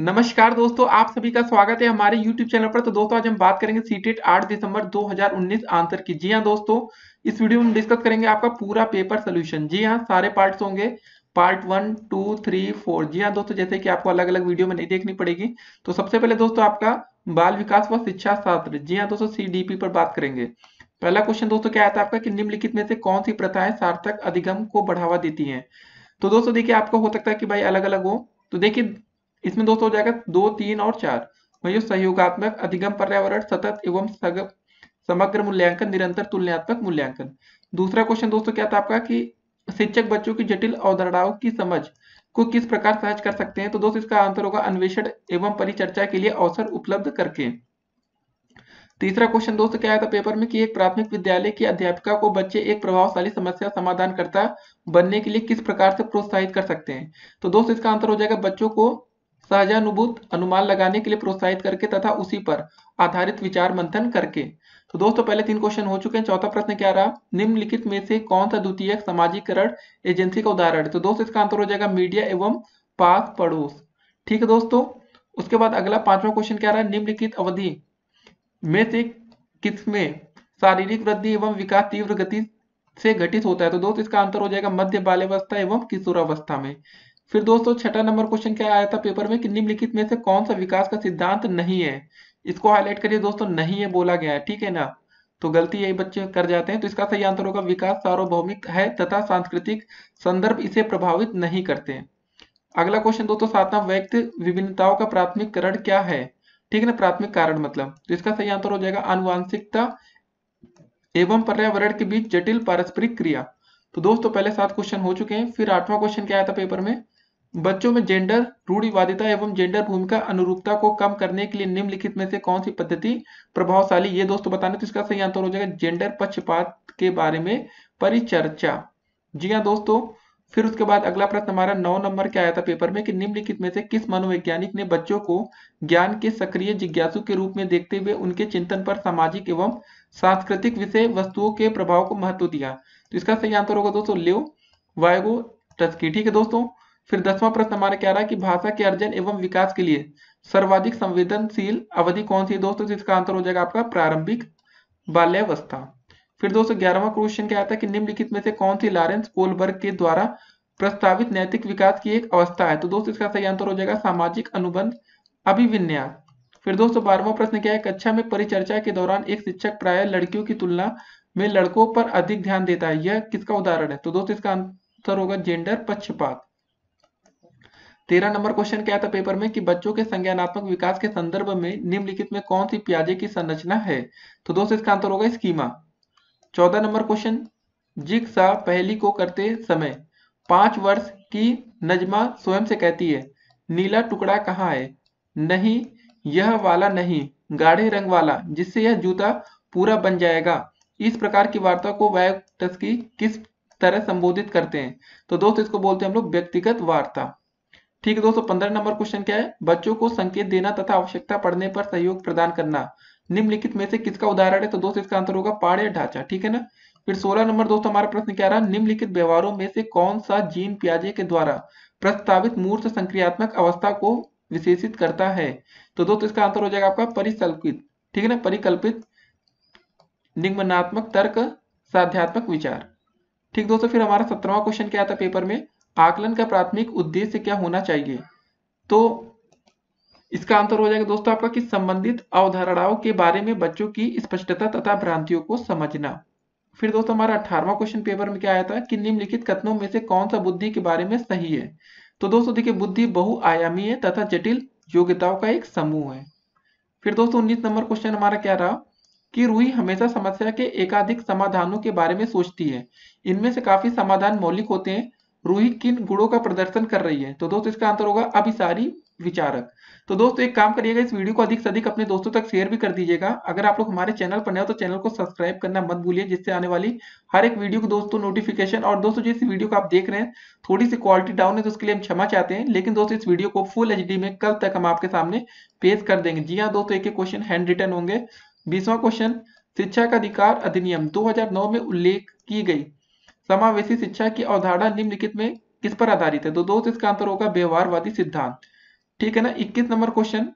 नमस्कार दोस्तों, आप सभी का स्वागत है हमारे YouTube चैनल पर। तो दोस्तों आज हम बात करेंगे सीटेट 8 दिसंबर 2019 आंसर की। जी हाँ दोस्तों, इस वीडियो में हम डिस्कस करेंगे आपका पूरा पेपर सोल्यूशन। जी हाँ, सारे पार्ट्स होंगे, पार्ट 1, 2, 3, 4। जी हाँ दोस्तों, जैसे कि आपको अलग अलग वीडियो में नहीं देखनी पड़ेगी। तो सबसे पहले दोस्तों आपका बाल विकास व शिक्षा शास्त्र, जी हाँ दोस्तों CDP पर बात करेंगे। पहला क्वेश्चन दोस्तों क्या आता है आपका कि निम्नलिखित में से कौन सी प्रथाएं सार्थक अधिगम को बढ़ावा देती हैं। तो दोस्तों देखिए, आपको हो सकता है कि भाई अलग अलग हो, तो देखिए इसमें दोस्तों हो जाएगा 2, 3 और 4। वही सहयोगात्मक अधिगम, पर्यावरण, सतत एवं समग्र मूल्यांकन, निरंतर तुलनात्मक मूल्यांकन। दूसरा क्वेश्चन दोस्तों क्या था आपका कि शिक्षक बच्चों की जटिल अवधारणाओं की समझ को किस प्रकार सहज कर सकते हैं। तो दोस्तों इसका आंसर होगा अन्वेषण एवं परिचर्चा के लिए अवसर उपलब्ध करके। तीसरा क्वेश्चन दोस्तों क्या आया था पेपर में कि एक प्राथमिक विद्यालय की अध्यापिका को बच्चे एक प्रभावशाली समस्या समाधानकर्ता बनने के लिए किस प्रकार से प्रोत्साहित कर सकते हैं। तो दोस्तों इसका आंसर हो जाएगा बच्चों को सहजानुभूत अनुमान लगाने के लिए प्रोत्साहित करके तथा उसी पर आधारित विचार मंथन करके। तो दोस्तों पहले 3 क्वेश्चन हो चुके हैं। चौथा प्रश्न क्या रहा, निम्नलिखित में से कौन सा द्वितीयक समाजीकरण एजेंसी का उदाहरण। तो दोस्तों इसका आंसर हो जाएगा मीडिया एवं पास पड़ोस। ठीक है दोस्तों, उसके बाद अगला 5वां क्वेश्चन क्या रहा, निम्नलिखित अवधि में से किसमें शारीरिक वृद्धि एवं विकास तीव्र गति से घटित होता है। तो दोस्तों इसका आंसर हो जाएगा मध्य बाल्यावस्था एवं किशोरावस्था में। फिर दोस्तों 6ठा नंबर क्वेश्चन क्या आया था पेपर में कि निम्नलिखित में से कौन सा विकास का सिद्धांत नहीं है। इसको हाईलाइट करिए दोस्तों, नहीं है बोला गया है, ठीक है ना, तो गलती यही बच्चे कर जाते हैं। तो इसका सही आंसर होगा विकास सार्वभौमिक है तथा सांस्कृतिक संदर्भ इसे प्रभावित नहीं करते। अगला क्वेश्चन दोस्तों 7वां, व्यक्ति विभिन्नताओं का प्राथमिक कारण क्या है। ठीक है ना, प्राथमिक कारण मतलब, तो इसका सही आंसर हो जाएगा आनुवांशिकता एवं पर्यावरण के बीच जटिल पारस्परिक क्रिया। तो दोस्तों पहले 7 क्वेश्चन हो चुके हैं। फिर 8वां क्वेश्चन क्या आया था पेपर में, बच्चों में जेंडर रूढ़िवादिता एवं जेंडर भूमिका अनुरूपता को कम करने के लिए निम्नलिखित में से कौन सी पद्धति प्रभावशाली, ये दोस्तों बताना। तो इसका सही आंसर हो जाएगा जेंडर पक्षपात के बारे में परिचर्चा। जी हाँ दोस्तों, फिर उसके बाद अगला प्रश्न हमारा 9 नंबर क्या आया था पेपर में कि निम्नलिखित में से किस मनोवैज्ञानिक ने बच्चों को ज्ञान के सक्रिय जिज्ञासु के रूप में देखते हुए उनके चिंतन पर सामाजिक एवं सांस्कृतिक विषय वस्तुओं के प्रभाव को महत्व दिया। तो इसका सही आंसर होगा दोस्तों लियो वायगोटस्की। ठीक है दोस्तों, फिर 10वां प्रश्न हमारा क्या रहा कि भाषा के अर्जन एवं विकास के लिए सर्वाधिक संवेदनशील अवधि कौन सी है। दोस्तों तो इसका आंसर हो जाएगा आपका प्रारंभिक बाल्यावस्था। फिर दोस्तों 11वां क्वेश्चन क्या आता है कि निम्नलिखित में से कौन सी लॉरेंस कोलबर्ग के द्वारा प्रस्तावित नैतिक विकास की एक अवस्था है। तो दोस्तों इसका सही आंसर हो जाएगा सामाजिक अनुबंध अभिविन्यास। फिर दोस्तों 12वां प्रश्न क्या है, कक्षा में परिचर्चा के दौरान एक शिक्षक प्रायः लड़कियों की तुलना में लड़कों पर अधिक ध्यान देता है, यह किसका उदाहरण है। तो दोस्तों इसका आंसर होगा जेंडर पक्षपात। 13 नंबर क्वेश्चन क्या था पेपर में कि बच्चों के संज्ञानात्मक विकास के संदर्भ में निम्नलिखित में कौन सी पियाजे की संरचना है। तो दोस्तों इसका आंसर होगा स्कीमा। 14 नंबर क्वेश्चन, जिग्सा पहेली को करते समय 5 वर्ष की नजमा स्वयं से कहती है नीला टुकड़ा कहाँ है, नहीं यह वाला नहीं, गाढ़े रंग वाला, जिससे यह जूता पूरा बन जाएगा। इस प्रकार की वार्ता को वायगोटस्की किस तरह संबोधित करते हैं। तो दोस्तों इसको बोलते हैं हम लोग व्यक्तिगत वार्ता। ठीक है दोस्तों, 15 नंबर क्वेश्चन क्या है, बच्चों को संकेत देना तथा आवश्यकता पड़ने पर सहयोग प्रदान करना निम्नलिखित में से किसका उदाहरण है। तो दोस्तों इसका आंसर होगा पाड़े ढांचा। ठीक है ना, फिर 16 नंबर दोस्तों हमारा प्रश्न क्या रहा, निम्नलिखित व्यवहारों में से कौन सा जीन पियाजे के द्वारा प्रस्तावित मूर्त संक्रियात्मक अवस्था को विशेषित करता है। तो दोस्तों इसका आंसर हो जाएगा आपका परिकल्पित। ठीक है ना, परिकल्पित निगमनात्मक तर्क, साध्यात्मक विचार। ठीक दोस्तों, फिर हमारा 17वां क्वेश्चन क्या था पेपर में, आकलन का प्राथमिक उद्देश्य क्या होना चाहिए। तो इसका आंसर हो जाएगा दोस्तों आपका कि संबंधित अवधारणाओं के बारे में बच्चों की स्पष्टता तथा भ्रांतियों को समझना। फिर दोस्तों हमारा 18वां क्वेश्चन पेपर में क्या आया था कि निम्नलिखित कथनों में से कौन सा बुद्धि के बारे में सही है। तो दोस्तों देखिए, बुद्धि बहुआयामी है तथा जटिल योग्यताओं का एक समूह है। फिर दोस्तों 19 नंबर क्वेश्चन हमारा क्या रहा कि रूही हमेशा समस्या के एकाधिक समाधानों के बारे में सोचती है, इनमें से काफी समाधान मौलिक होते हैं, रूही किन गुणों का प्रदर्शन कर रही है। तो दोस्तों इसका आंसर होगा अभिसारी विचारक। तो दोस्तों एक काम करिएगा, इस वीडियो को अधिक से अधिक अपने दोस्तों तक शेयर भी कर दीजिएगा। अगर आप लोग हमारे चैनल पर नए हो तो चैनल को सब्सक्राइब करना मत भूलिए, जिससे आने वाली हर एक वीडियो को दोस्तों नोटिफिकेशन। और दोस्तों जिस वीडियो को आप देख रहे हैं थोड़ी सी क्वालिटी डाउन है तो उसके लिए हम क्षमा चाहते हैं, लेकिन दोस्तों इस वीडियो को फुल HD में कल तक हम आपके सामने पेश कर देंगे। जी हाँ दोस्तों, एक एक क्वेश्चन हैंड रिटन होंगे। 20वां क्वेश्चन, शिक्षा का अधिकार अधिनियम 2009 में उल्लेख की गई समावेशी शिक्षा की अवधारणा निम्नलिखित में किस पर आधारित है। तो दोस्तों इसका आंसर होगा व्यवहारवादी सिद्धांत। ठीक है ना। 21 नंबर क्वेश्चन,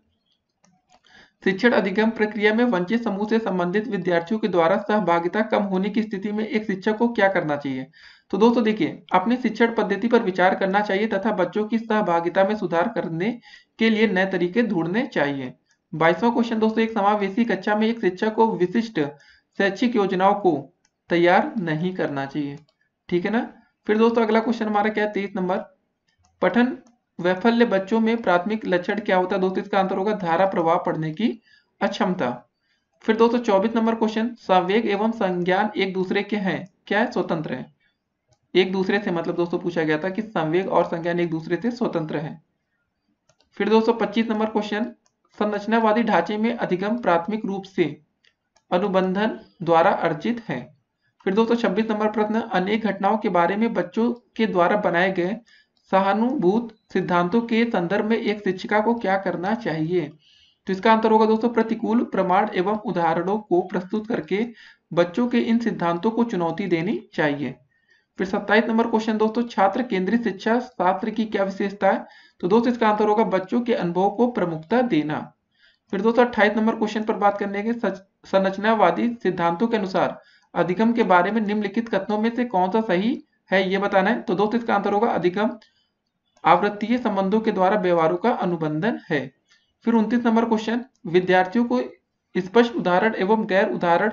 शिक्षण अधिगम प्रक्रिया में वंचित समूह से संबंधित विद्यार्थियों के द्वारा सहभागिता कम होने की स्थिति में एक शिक्षक को क्या करना चाहिए। तो दोस्तों देखिए, अपनी शिक्षण पद्धति पर विचार करना चाहिए तथा बच्चों की सहभागिता में सुधार करने के लिए नए तरीके ढूंढने चाहिए। 22वां क्वेश्चन दोस्तों, एक समावेशी कक्षा में एक शिक्षक को विशिष्ट शैक्षिक योजनाओं को तैयार नहीं करना चाहिए, ठीक है ना। फिर दोस्तों अगला क्वेश्चन हमारा क्या है, 23 नंबर, पठन वैफल्य बच्चों में प्राथमिक लक्षण क्या होता है। दोस्तों इसका आंसर होगा धारा प्रवाह पढ़ने की अक्षमता। फिर दोस्तों 24 नंबर क्वेश्चन, संवेग एवं संज्ञान एक दूसरे के हैं क्या है, स्वतंत्र है एक दूसरे से, मतलब दोस्तों पूछा गया था कि संवेग और संज्ञान एक दूसरे से स्वतंत्र है। फिर दोस्तों 25 नंबर क्वेश्चन, संरचनावादी ढांचे में अधिगम प्राथमिक रूप से अनुबंधन द्वारा अर्जित है। फिर दोस्तों 26 नंबर प्रश्न, अनेक घटनाओं के बारे में बच्चों के द्वारा बनाए गए सहानुभूत सिद्धांतों के संदर्भ में एक शिक्षिका को क्या करना चाहिए। तो इसका आंसर होगा दोस्तों प्रतिकूल प्रमाण एवं उदाहरणों को प्रस्तुत करके बच्चों के इन सिद्धांतों को चुनौती देनी चाहिए। फिर 27 नंबर क्वेश्चन दोस्तों, छात्र केंद्रित शिक्षा शास्त्र की क्या विशेषता है। तो दोस्तों इसका आंसर होगा बच्चों के अनुभव को प्रमुखता देना। फिर दोस्तों 28 नंबर क्वेश्चन पर बात करने के, संरचनावादी सिद्धांतों के अनुसार अधिगम के बारे में निम्नलिखित कथनों में से कौन सा सही है ये बताना है। तो दोस्तों इसका आंसर होगा अधिगम आवृत्तीय संबंधों के द्वारा व्यवहारों का अनुबंधन है। फिर 29 नंबर क्वेश्चन, विद्यार्थियों को स्पष्ट उदाहरण एवं गैर उदाहरण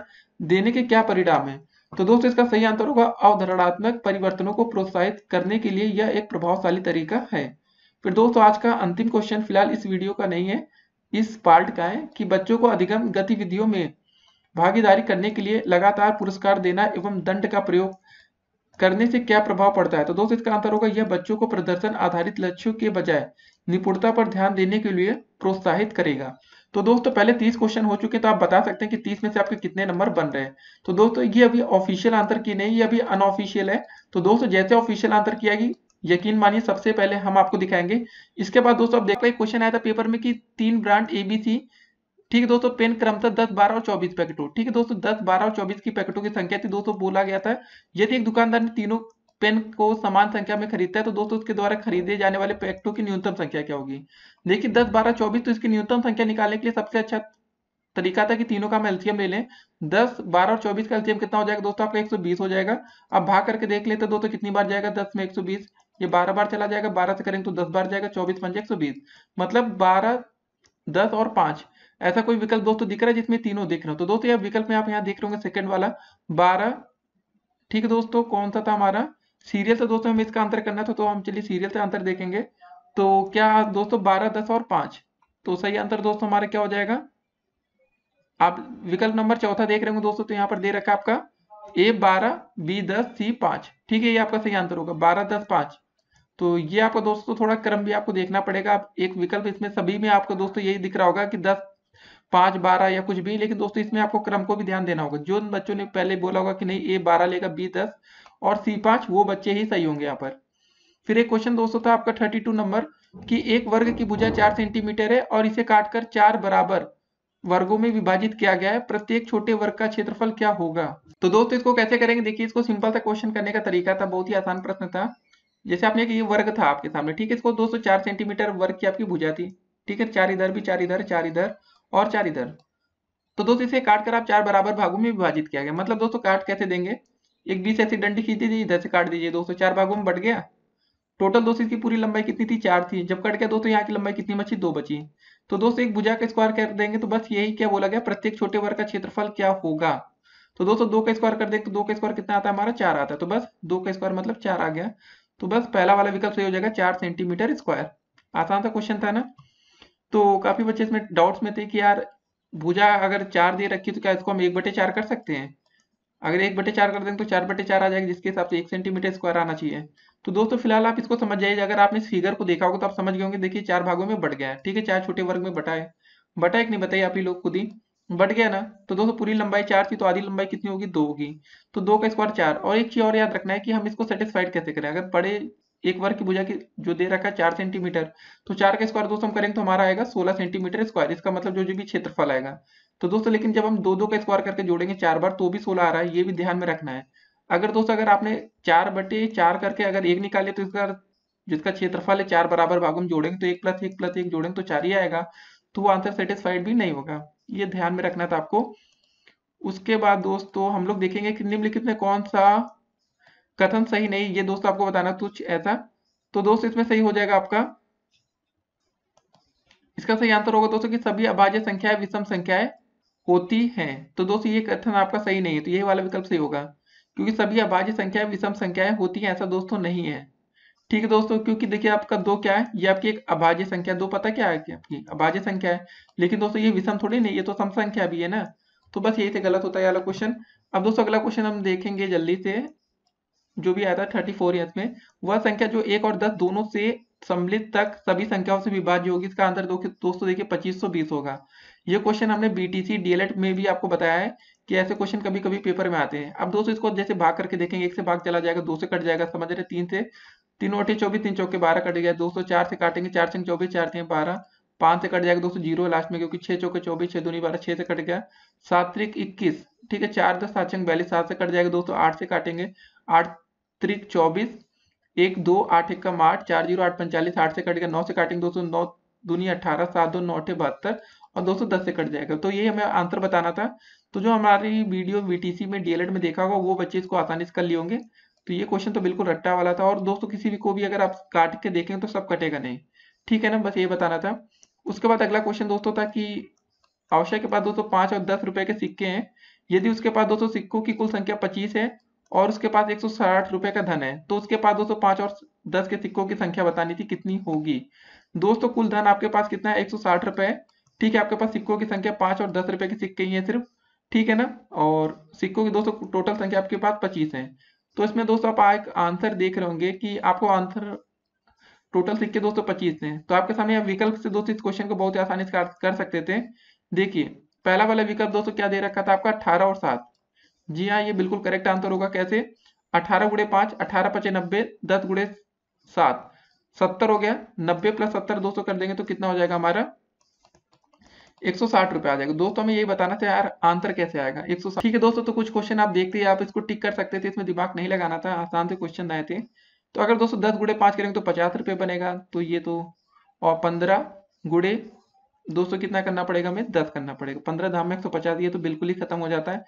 देने के क्या परिणाम है। तो दोस्तों इसका सही आंसर होगा अवधारणात्मक परिवर्तनों को प्रोत्साहित करने के लिए यह एक प्रभावशाली तरीका है। फिर दोस्तों आज का अंतिम क्वेश्चन फिलहाल इस वीडियो का नहीं है, इस पार्ट का है कि बच्चों को अधिगम गतिविधियों में भागीदारी करने के लिए लगातार पुरस्कार देना एवं दंड का प्रयोग करने से क्या प्रभाव पड़ता है। तो दोस्तों इसका आंसर होगा यह बच्चों को प्रदर्शन आधारित लक्ष्यों के बजाय निपुणता पर ध्यान देने के लिए प्रोत्साहित करेगा। तो दोस्तों पहले 30 क्वेश्चन हो चुके हैं, तो आप बता सकते हैं कि 30 में से आपके कितने नंबर बन रहे हैं। तो दोस्तों ये अभी ऑफिशियल आंसर की नहीं, ये अभी अनऑफिशियल है। तो दोस्तों जैसे ऑफिशियल आंसर किया गया, यकीन मानिए सबसे पहले हम आपको दिखाएंगे। इसके बाद दोस्तों आप देखते हैं क्वेश्चन आया था पेपर में कि 3 ब्रांड ABC, ठीक है दोस्तों, पेन क्रमशः 10, 12 और 24 पैकेटों, ठीक है दोस्तों 10, 12 और 24 की पैकेटों की संख्या थी। दोस्तों बोला गया था यदि एक दुकानदार ने तीनों पेन को समान संख्या में खरीदता है तो दोस्तों उसके द्वारा खरीदे जाने वाले पैकेटों की न्यूनतम संख्या क्या होगी। देखिए 10, 12, 24, तो इसकी न्यूनतम संख्या निकालने के लिए सबसे अच्छा तरीका था कि तीनों का हम एलसीएम ले लें। 10, 12 और 24 का एलसीएम कितना हो जाएगा दोस्तों, आपका 120 हो जाएगा। अब भाग करके देख लेते हैं दोस्तों कितनी बार जाएगा, 10 में 120, ये 12 बार चला जाएगा, 12 से करेंगे तो 10 बार जाएगा, 24 पंजे 120, मतलब 12, 10 और 5, ऐसा कोई विकल्प दोस्तों दिख रहा है जिसमें तीनों दिख रहे हो। तो दोस्तों यह विकल्प में आप यहाँ देख रहे होंगे सेकंड वाला 12, ठीक है दोस्तों, कौन सा था हमारा सीरियल से, दोस्तों हमें इसका आंसर करना था तो हम चलिए सीरियल से आंसर देखेंगे। तो क्या दोस्तों 12, 10 और 5, तो सही आंसर दोस्तों हमारा क्या हो जाएगा, आप विकल्प नंबर चौथा देख रहे होंगे दोस्तों, तो यहाँ पर दे रखा है आपका A 12, B 10, C 5, ठीक है, ये आपका सही आंसर होगा 12, 10, 5। तो ये आपको दोस्तों थोड़ा क्रम भी आपको देखना पड़ेगा। आप एक विकल्प इसमें सभी में आपको दोस्तों यही दिख रहा होगा कि 10, 5, 12 या कुछ भी, लेकिन दोस्तों इसमें आपको क्रम को भी ध्यान देना होगा। जो बच्चों ने पहले बोला होगा कि नहीं A 12 लेगा, B 10 और C 5, वो बच्चे ही सही होंगे यहाँ पर। फिर एक क्वेश्चन दोस्तों था आपका 32 नंबर कि एक वर्ग की भुजा 4 सेंटीमीटर है और इसे काटकर 4 बराबर वर्गों में विभाजित किया गया है, प्रत्येक छोटे वर्ग का क्षेत्रफल क्या होगा। तो दोस्तों इसको कैसे करेंगे, देखिए इसको सिंपल सा क्वेश्चन करने का तरीका था, बहुत ही आसान प्रश्न था। जैसे आपने ये वर्ग था आपके सामने, ठीक है, इसको दोस्तों 4 सेंटीमीटर वर्ग की आपकी भुजा थी, ठीक है, 4 इधर भी, 4 इधर और 4 इधर। तो दोस्तों इसे काट कर आप 4 बराबर भागों में विभाजित किया गया, मतलब दोस्तों काट कैसे देंगे, एक बीच ऐसी डंडी खींच दीजिए, इधर से काट दीजिए, दोस्तों 4 भागों में बट गया। टोटल दोस्तों इसकी पूरी लंबाई कितनी थी, 4 थी, जब कट गया दोस्तों यहाँ की लंबाई कितनी बची, 2 बची। तो दोस्तों एक भुजा का स्क्वायर कर देंगे, तो बस यही क्या बोला गया, प्रत्येक छोटे वर्ग का क्षेत्रफल क्या होगा। तो दोस्तों 2 का स्क्वायर कर देंगे तो 2 का स्क्वायर कितना आता है हमारा, 4 आता है, तो बस 2 का स्क्वायर मतलब 4 आ गया। तो बस पहला वाला विकल्प सही हो जाएगा 4 सेंटीमीटर स्क्वायर। आसान सा क्वेश्चन था ना। तो काफी बच्चे इसमें डाउट्स में थे कि यार भुजा अगर 4 दे रखी तो क्या इसको हम 1/4 कर सकते हैं, अगर 1/4 कर देंगे तो 4/4 आ जाएगी, जिसके हिसाब से 1 सेंटीमीटर स्क्वायर आना चाहिए। तो दोस्तों फिलहाल आप इसको समझ जाइए, अगर आपने इस फिगर को देखा होगा तो आप समझ गए होंगे, देखिए 4 भागों में बट गया है, ठीक है, 4 छोटे वर्ग में बटा है कि नहीं बताइए आप ही लोग खुद ही, बट गया ना। तो दोस्तों पूरी लंबाई 4 थी तो आधी लंबाई कितनी होगी, 2 होगी, तो 2 का स्क्वायर 4। और एक चीज और याद रखना है कि हम इसको सेटिस्फाइड कैसे करें, अगर बड़े एक वर्ग की भुजा की जो दे रखा है 4 सेंटीमीटर, तो 4 का स्क्वायर दोस्तों हम करेंगे तो हमारा आएगा 16 सेंटीमीटर स्क्वायर, इसका मतलब जो भी क्षेत्रफल आएगा। तो दोस्तों लेकिन जब हम 2 का स्क्वायर करके जोड़ेंगे 4 बार तो भी 16 आ रहा है, ये भी ध्यान में रखना है। अगर दोस्तों अगर आपने 4/4 करके अगर 1 निकाले तो इसका जिसका क्षेत्रफल है 4 बराबर भागों में जोड़ेंगे तो 1 प्लस 1 प्लस 1 जोड़ेंगे तो 4 ही आएगा, तो वो आंसर सेटिस्फाइड भी नहीं होगा, ये ध्यान में रखना था आपको। उसके बाद दोस्तों हम लोग देखेंगे कि निम्नलिखित में कौन सा कथन सही नहीं, ये दोस्तों आपको बताना कुछ ऐसा, तो दोस्त इसमें सही हो जाएगा आपका, इसका सही आंसर होगा दोस्तों कि सभी अभाज्य संख्याएं विषम संख्याएं होती हैं। तो दोस्तों ये कथन आपका सही नहीं है, तो यही वाला विकल्प सही होगा क्योंकि सभी अभाज्य संख्याएं विषम संख्याएं होती हैं ऐसा दोस्तों नहीं है। ठीक है दोस्तों, क्योंकि देखिए आपका 2 क्या है, ये आपकी एक अभाज्य संख्या, 2 पता क्या है कि आपकी अभाज्य संख्या है, लेकिन दोस्तों ये विषम थोड़ी नहीं, ये तो सम संख्या भी है ना, तो बस यही से गलत होता है अगला क्वेश्चन। अब दोस्तों अगला क्वेश्चन हम देखेंगे जल्दी से, जो भी आया था 34 है इसमें, वह संख्या जो 1 और 10 दोनों से सम्मिलित तक सभी संख्याओं से विभाज्य होगी, इसका आंसर दोस्तों देखिए 2520 होगा। ये क्वेश्चन हमने बीटीसी डीएलएड में भी आपको बताया है कि ऐसे क्वेश्चन कभी कभी पेपर में आते हैं। अब दोस्तों इसको जैसे भाग करके देखेंगे, 1 से भाग चला जाएगा, 2 से कट जाएगा, समझ रहे, 3 से 3 × 24 3 × 12 कट गया दोस्तों, 4 से काटेंगे, 4 × 24 4 × 12, 5 से कट जाएगा दोस्तों 0 लास्ट में क्योंकि 6 × 24 6 × 2 12 6 से कट गया, 7 × 3 21 ठीक है, 4 × 10 7 × 42 7 से कट जाएगा दोस्तों, 8 से काटेंगे, 8 × 3 24 1 2 8 1 8 4 0 8 45 8 से कट गया, 9 से काटेंगे दोस्तों 9 दूनी 18 7 2 9 8 72 और दोस्तों 10 से कट जाएगा। तो ये हमें आंसर बताना था। तो जो हमारी वीडियो बीटीसी में डीएलएड में देखा होगा वो बच्चे इसको आसानी से कर लिए होंगे। तो ये क्वेश्चन तो बिल्कुल रट्टा वाला था और दोस्तों किसी भी को भी अगर आप काट के देखें तो सब कटेगा नहीं, ठीक है ना, बस ये बताना था। उसके बाद अगला क्वेश्चन दोस्तों था कि आवश्यक के पास दोस्तों 5 और 10 रुपए के सिक्के हैं, यदि उसके पास दोस्तों सिक्कों की कुल संख्या 25 है और उसके पास 160 रुपए का धन है, तो उसके पास दोस्तों 5 और 10 के सिक्कों की संख्या बतानी थी, कितनी होगी। दोस्तों कुल धन आपके पास कितना है, 160 रुपए, ठीक है, आपके पास सिक्कों की संख्या 5 और 10 रुपए के सिक्के ही है सिर्फ, ठीक है ना, और सिक्कों की दोस्तों टोटल संख्या आपके पास 25 है। तो इसमें दोस्तों आप एक आंसर देख रहे होंगे कि आपको आंसर टोटल सिक्के दोस्तों 25 हैं, तो आपके सामने आप विकल्प से दोस्तों इस क्वेश्चन को बहुत ही आसानी से कर सकते थे। देखिए पहला वाला विकल्प दोस्तों क्या दे रखा था आपका, 18 और 7, जी हाँ ये बिल्कुल करेक्ट आंसर होगा। कैसे, 18 × 5 18 × 5 90, 10 × 7 70 हो गया, 90 + 70 दोस्तों कर देंगे तो कितना हो जाएगा हमारा, 160 रुपए आ जाएगा। दोस्तों हमें यही बताना था यार आंसर कैसे आएगा 160। ठीक है दोस्तों, तो कुछ क्वेश्चन आप देखते ही आप इसको टिक कर सकते थे, इसमें दिमाग नहीं लगाना था, आसान से क्वेश्चन आए थे। तो अगर दोस्तों 10 × 5 करेंगे तो 50 रुपए बनेगा, तो ये तो, और 15 × दोस्तों कितना करना पड़ेगा हमें, 10 करना पड़ेगा, 15 धाम में 150, ये तो बिल्कुल ही खत्म हो जाता है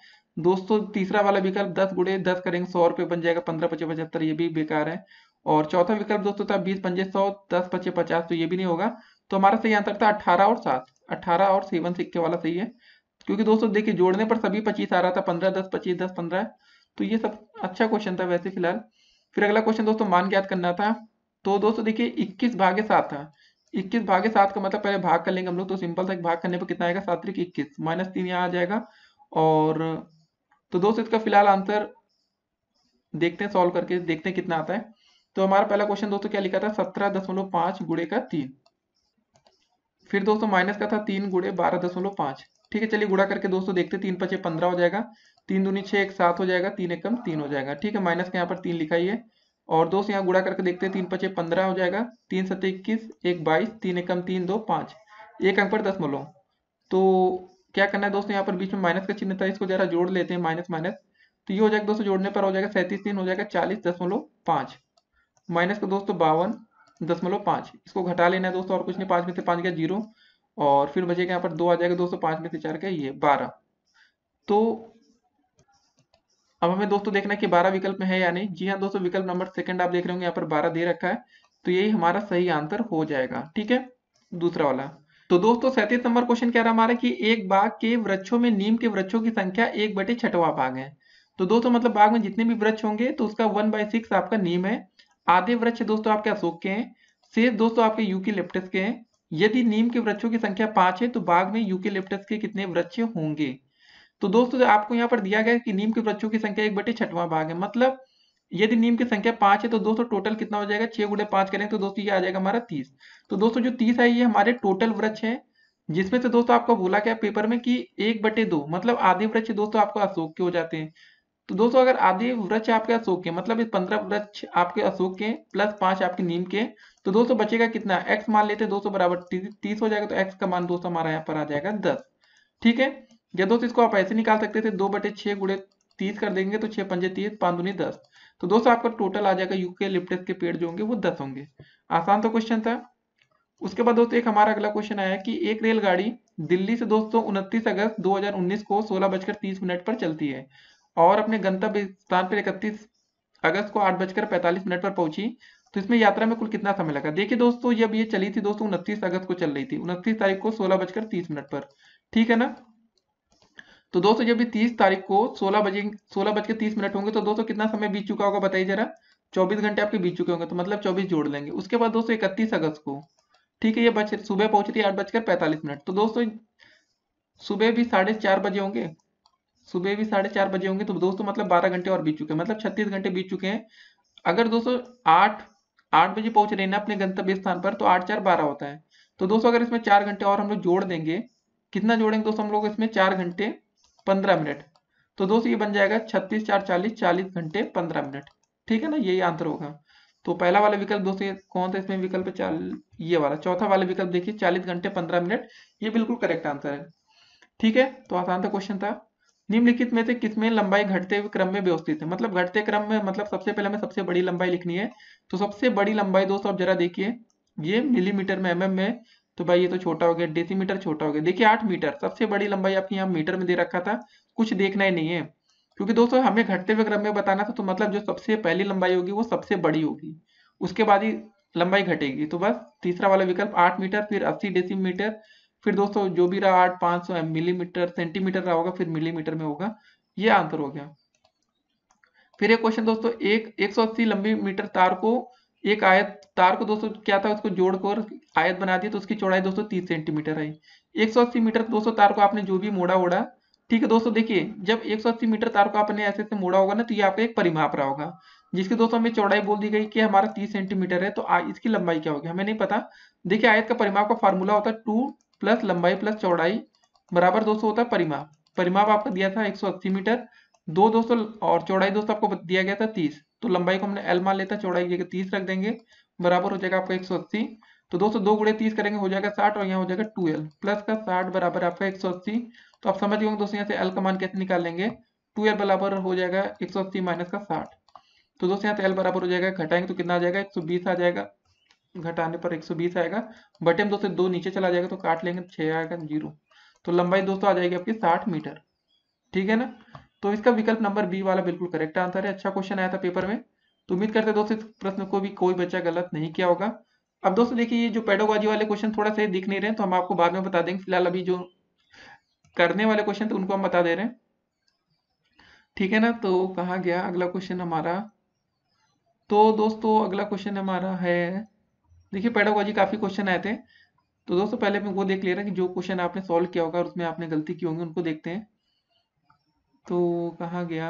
दोस्तों। तीसरा वाला विकल्प 10 × 10 करेंगे 100 रुपए बन जाएगा, 15 × 75 ये भी बेकार है। और चौथा विकल्प दोस्तों था 20 × 5 100 10 × 5 50, तो ये भी नहीं होगा। तो हमारा सही आंसर था 18 और 7 18 और 7 सिक्के वाला सही है, क्योंकि दोस्तों देखिए जोड़ने पर सभी 25 आ रहा था, 15 10 25 10 15, तो ये सब अच्छा क्वेश्चन था वैसे फिलहाल। फिर अगला क्वेश्चन दोस्तों मान ज्ञात करना था। तो दोस्तों देखिए 21 भागे 7 था, 21 भागे 7 का मतलब पहले भाग कर लेंगे हम लोग, तो सिंपल सा भाग करने पर कितना आएगा, 7 × 21 -3 यहाँ आ जाएगा। और तो दोस्तों इसका फिलहाल आंसर देखते हैं, सॉल्व करके देखते हैं कितना आता है। तो हमारा पहला क्वेश्चन दोस्तों क्या लिखा था, 17.5 × 3, फिर दोस्तों माइनस का था 3 × 12.5, ठीक है, चलिए गुड़ा करके दोस्तों देखते, 3 × 5 15 हो जाएगा, 3 दूनी 6 1 7 हो जाएगा, 3 × 1 3 हो जाएगा, ठीक है, माइनस के यहाँ पर 3 लिखा ही है। और दोस्त यहाँ गुड़ा करके देखते, 3 × 5 15 हो जाएगा, 3 × 7 21 1 22, 3 × 1 3 2 5 एक अंक पर 10 मूलों। तो क्या करना है दोस्तों, यहाँ पर बीच में माइनस का चिन्ह था, इसको जरा जोड़ लेते हैं, माइनस माइनस, तो ये हो जाएगा दोस्तों, जोड़ने पर हो जाएगा 37 3 हो जाएगा 40.5 माइनस का दोस्तों 52.5, इसको घटा लेना है दोस्तों, और कुछ नहीं, 5 में से 5 का 0, और फिर बचेगा यहाँ पर 2 आ जाएगा दोस्तों, 5 में से 4 का ये 12। तो अब हमें दोस्तों देखना है कि 12 विकल्प में है या नहीं। जी हाँ दोस्तों, विकल्प नंबर सेकंड आप देख रहे होंगे, यहाँ पर 12 दे रखा है, तो यही हमारा सही आंसर हो जाएगा, ठीक है, दूसरा वाला। तो दोस्तों 37 नंबर क्वेश्चन कह रहा हमारा कि एक बाग के वृक्षों में नीम के वृक्षों की संख्या 1/6 भाग है। तो दोस्तों मतलब बाग में जितने भी वृक्ष होंगे तो उसका 1/6 आपका नीम है, आधे वृक्ष दोस्तों आपके अशोक के हैं, शेष दोस्तों आपके यूकेलिप्टस के हैं। यदि नीम के वृक्षों की संख्या 5 है तो बाग में यूकेलिप्टस के कितने वृक्ष होंगे। तो दोस्तों आपको यहाँ पर दिया गया कि नीम के वृक्षों की संख्या 1/6 भाग है, मतलब यदि नीम की संख्या 5 है तो दोस्तों टोटल कितना हो जाएगा, 6 × 5 करें तो दोस्तों ये आ जाएगा हमारा 30। तो दोस्तों जो 30 है ये हमारे टोटल वृक्ष है, जिसमें से दोस्तों आपको बोला गया पेपर में कि 1/2 मतलब आधे वृक्ष दोस्तों आपको अशोक के हो जाते हैं। तो दोस्तों अगर आधे वृक्ष आपके अशोक के मतलब 15 वृक्ष आपके अशोक के +5 आपके नीम के, तो दोस्तों बचेगा कितना, x मान लेते हैं दोस्तों बराबर 30 हो जाएगा, तो x का मान दोस्तों हमारा यहाँ पर आ जाएगा 10, ठीक है। या दोस्तों इसको आप ऐसे निकाल सकते थे 2/6 30 कर देंगे तो 6 पंजे 30, 5 दूनी 10, तो दोस्तों आपका टोटल आ जाएगा यूकेलिप्टस के पेड़ जो होंगे वो 10 होंगे। आसान तो क्वेश्चन था। उसके बाद दोस्तों एक हमारा अगला क्वेश्चन आया कि एक रेलगाड़ी दिल्ली से दोस्तों 29 अगस्त 2019 को 16:30 पर चलती है और अपने गंतव्य स्थान पर 31 अगस्त को 8:45 पर पहुंची, तो इसमें यात्रा में कुल कितना समय लगा। देखिए दोस्तों जब ये चली थी दोस्तों 29 अगस्त को चल रही थी, 29 तारीख को 16:30 पर, ठीक है ना। तो दोस्तों जब ये 30 तारीख को 16:30 होंगे तो दोस्तों कितना समय बीत चुका होगा बताइए जरा। 24 घंटे आपके बीत चुके होंगे, तो मतलब 24 जोड़ लेंगे। उसके बाद दोस्तों 31 अगस्त को, ठीक है, ये बच सुबह पहुंच रही है 8:45, तो दोस्तों सुबह भी 4:30 बजे होंगे, तो दोस्तों मतलब 12 घंटे और बीत चुके हैं, मतलब 36 घंटे बीत चुके हैं। अगर दोस्तों 8 बजे पहुंच रहे ना अपने गंतव्य स्थान पर, तो 8 × 4 = 12 होता है। तो दोस्तों अगर इसमें 4 घंटे और हम लोग जोड़ देंगे, कितना जोड़ेंगे दोस्तों हम लोग इसमें, 4 घंटे 15 मिनट, तो दोस्तों ये बन जाएगा 36 × 4 = 40, 40 घंटे 15 मिनट, ठीक है ना, यही आंसर होगा। तो पहला वाला विकल्प दोस्तों कौन था इसमें विकल्प, ये वाला चौथा वाला विकल्प देखिए 40 घंटे 15 मिनट, ये बिल्कुल करेक्ट आंसर है, ठीक है। तो आसान सा क्वेश्चन था। निम्नलिखित में से किसमें लंबाई घटते क्रम में व्यवस्थित है, मतलब घटते क्रम में, मतलब सबसे पहले हमें सबसे बड़ी लंबाई लिखनी है। तो सबसे बड़ी लंबाई दोस्तों आप जरा देखिए, ये मिलीमीटर में, एमएम में, तो भाई ये तो छोटा हो गया, डेसीमीटर छोटा हो गया, देखिए 8 मीटर, सबसे बड़ी लंबाई आपके यहाँ मीटर में दे रखा था, कुछ देखना ही नहीं है क्योंकि दोस्तों हमें घटते हुए क्रम में बताना था, तो मतलब जो सबसे पहली लंबाई होगी वो सबसे बड़ी होगी, उसके बाद ही लंबाई घटेगी। तो बस तीसरा वाला विकल्प 8 मीटर, फिर 80 डेसीमीटर, फिर दोस्तों जो भी रहा 8, 500 मिलीमीटर, सेंटीमीटर रहा होगा, फिर मिलीमीटर में होगा, ये आंसर हो गया। फिर एक क्वेश्चन दोस्तों, एक 180 लंबी मीटर तार को, एक आयत तार को दोस्तों क्या था, उसको जोड़कर आयत बना दी, तो उसकी चौड़ाई दोस्तों 30 सेंटीमीटर आई। 180 मीटर दोस्तों तार को आपने जो भी मोड़ा ओढ़ा, ठीक है दोस्तों। देखिए जब 180 मीटर तार को आपने ऐसे ऐसे मोड़ा होगा ना, तो ये आपका एक परिमाप रहा होगा, जिसकी दोस्तों हमें चौड़ाई बोल दी गई कि हमारा 30 सेंटीमीटर है, तो इसकी लंबाई क्या होगी हमें नहीं पता। देखिए आयत का परिमाप का फॉर्मूला होता है 2 + लंबाई + चौड़ाई = दोस्तों होता है परिमाप। परिमाप आपका दिया था 180 मीटर, 2 दोस्तों और चौड़ाई दोस्तों आपको दिया गया था 30, तो लंबाई को हमने एल मान लेता, चौड़ाई की जगह 30 रख देंगे, बराबर हो जाएगा आपका 180। तो दोस्तों 2 × 30 करेंगे हो जाएगा 60 और यहाँ हो जाएगा 2l प्लस का 60 बराबर आपका 180। तो आप समझ गए होंगे दोस्तों यहाँ से l का मान कैसे निकाल लेंगे, 2l बराबर हो जाएगा 180 माइनस का 60। तो दोस्तों यहाँ से l बराबर हो जाएगा, घटाएंगे तो कितना आ जाएगा 120 आ जाएगा, घटाने पर 120 आएगा, बटे में दोस्तों 2 नीचे चला जाएगा तो काट लेंगे 6 आएगा 0, तो लंबाई दोस्तों आ जाएगी आपकी 60 मीटर, ठीक है ना। तो इसका विकल्प नंबर बी वाला बिल्कुल करेक्ट आंसर है। अच्छा क्वेश्चन आया था पेपर में, तो उम्मीद करते हैं दोस्तों इस प्रश्न को भी कोई बच्चा गलत नहीं किया होगा। अब दोस्तों देखिए ये जो पेडागॉजी वाले क्वेश्चन थोड़ा सा दिख नहीं रहे, तो हम आपको बाद में बता देंगे, फिलहाल अभी जो करने वाले क्वेश्चन थे उनको हम बता दे रहे हैं, ठीक है ना। तो कहाँ गया अगला क्वेश्चन हमारा, तो दोस्तों अगला क्वेश्चन हमारा है, देखिए पेडागॉजी काफी क्वेश्चन आए थे, तो दोस्तों पहले मैं वो देख ले रहा कि जो क्वेश्चन आपने सॉल्व किया होगा और उसमें आपने गलती की होंगी उनको देखते हैं। तो कहाँ गया,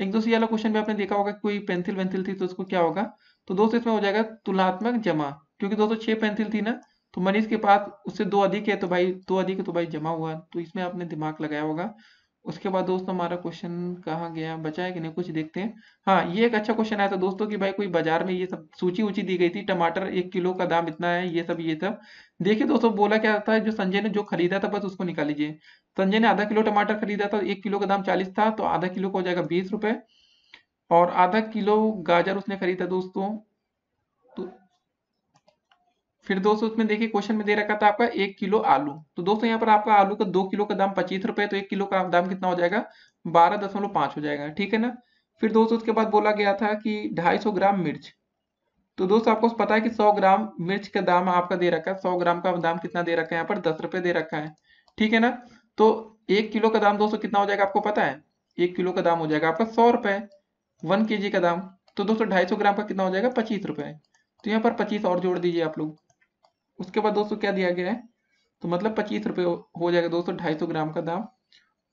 एक दोस्तों वाला क्वेश्चन भी आपने देखा होगा, कोई पेंसिल वेंसिल थी तो उसको क्या होगा, तो दोस्तों इसमें हो जाएगा तुलनात्मक जमा, क्योंकि दोस्तों 6 पेंसिल थी ना, तो मनीष के पास उससे 2 अधिक है, तो भाई 2 अधिक है तो भाई जमा हुआ, तो इसमें आपने दिमाग लगाया होगा। उसके बाद दोस्तों हमारा क्वेश्चन कहाँ गया, बचा है कि नहीं कुछ देखते हैं। हाँ ये एक अच्छा क्वेश्चन आया था दोस्तों कि भाई कोई बाजार में ये सब सूची ऊंची दी गई थी, टमाटर 1 किलो का दाम इतना है, ये सब। देखिए दोस्तों बोला क्या था, जो संजय ने जो खरीदा था बस उसको निकाल लीजिए। संजय ने 1/2 किलो टमाटर खरीदा था, 1 किलो का दाम 40 था, तो 1/2 किलो का हो जाएगा 20 रुपए, और 1/2 किलो गाजर उसने खरीदा दोस्तों। फिर दोस्तों उसमें देखिए क्वेश्चन में दे रखा था आपका 1 किलो आलू, तो दोस्तों यहाँ पर आपका आलू का 2 किलो का दाम 25 रुपए, तो 1 किलो का दाम कितना हो जाएगा 12.5 हो जाएगा, ठीक है ना। फिर दोस्तों उसके बाद बोला गया था कि 250 ग्राम मिर्च, तो दोस्तों आपको पता है कि 100 ग्राम मिर्च का दाम आपका दे रखा है, 100 ग्राम का दाम कितना दे रखा है यहाँ पर 10 रुपए दे रखा है, ठीक है ना। तो 1 किलो का दाम दोस्तों कितना हो जाएगा आपको पता है, 1 किलो का दाम हो जाएगा आपका 100 रुपए, 1 kg का दाम, तो दोस्तों 250 ग्राम का कितना हो जाएगा 25 रुपए, तो यहाँ पर 25 और जोड़ दीजिए आप लोग। उसके बाद दोस्तों क्या दिया गया है, तो मतलब 25 रुपये हो जाएगा दोस्तों 250 ग्राम का दाम।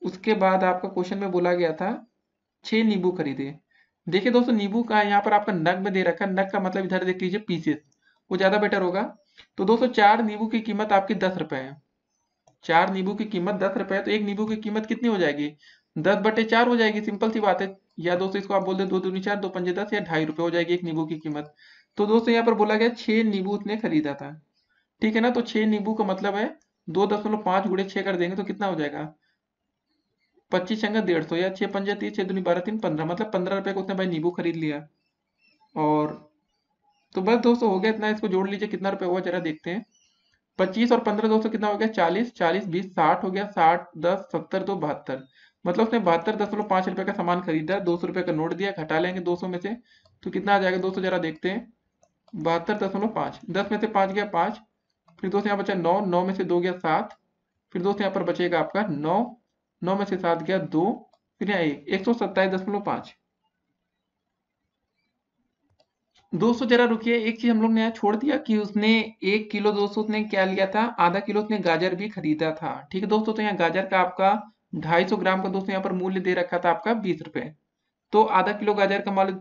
उसके बाद आपका क्वेश्चन में बोला गया था 6 नींबू खरीदे। देखिए दोस्तों नींबू का यहाँ पर आपका नग में दे रखा है, नग का मतलब इधर देख लीजिए पीसेस, वो ज्यादा बेटर होगा। तो दोस्तों 4 नींबू की कीमत आपकी 10 रुपए है, 4 नींबू की कीमत 10 रुपए, तो 1 नींबू की कीमत कितनी हो जाएगी 10/4 हो जाएगी, सिंपल सी बात है। या दोस्तों इसको आप बोल दे 2 दूनी 4, 2 पंजे 10 या 2.5 रुपये हो जाएगी 1 नींबू की कीमत। तो दोस्तों यहाँ पर बोला गया 6 नींबू उसने खरीदा था, ठीक है ना। तो 6 नींबू का मतलब है 2.5 × 6 कर देंगे तो कितना हो जाएगा 25 अंगा 150 या 6 पंजा 30 6 दूनी 12 3 15 मतलब 15 रुपए को उसने भाई नींबू खरीद लिया। और तो बस दोस्तों हो गया इतना, इसको जोड़ लीजिए कितना रुपए हुआ जरा देखते हैं। 25 और 15 दोस्तों कितना हो गया 40 40 20 60 हो गया 60 10 70 2 72 मतलब उसने 72.5 रुपए का सामान खरीदा, 200 रुपए का नोट दिया, घटा लेंगे 200 में से तो कितना आ जाएगा दोस्तों जरा देखते हैं 72.5 10 में से 5 गया 5, फिर दोस्तों यहाँ बचा 9 9 में से 2 गया 7, फिर दोस्तों यहाँ पर बचेगा आपका 9 9 में से 7 गया 2, फिर यहाँ 127.5 दोस्तों। जरा रुकिए, एक चीज हम लोग ने यहाँ छोड़ दिया कि उसने 1 किलो दोस्तों उसने क्या लिया था, आधा किलो उसने गाजर भी खरीदा था, ठीक है दोस्तों। तो यहाँ गाजर का आपका 250 ग्राम का दोस्तों यहाँ पर मूल्य दे रखा था आपका 20 रुपए, तो आधा किलो गाजर का माल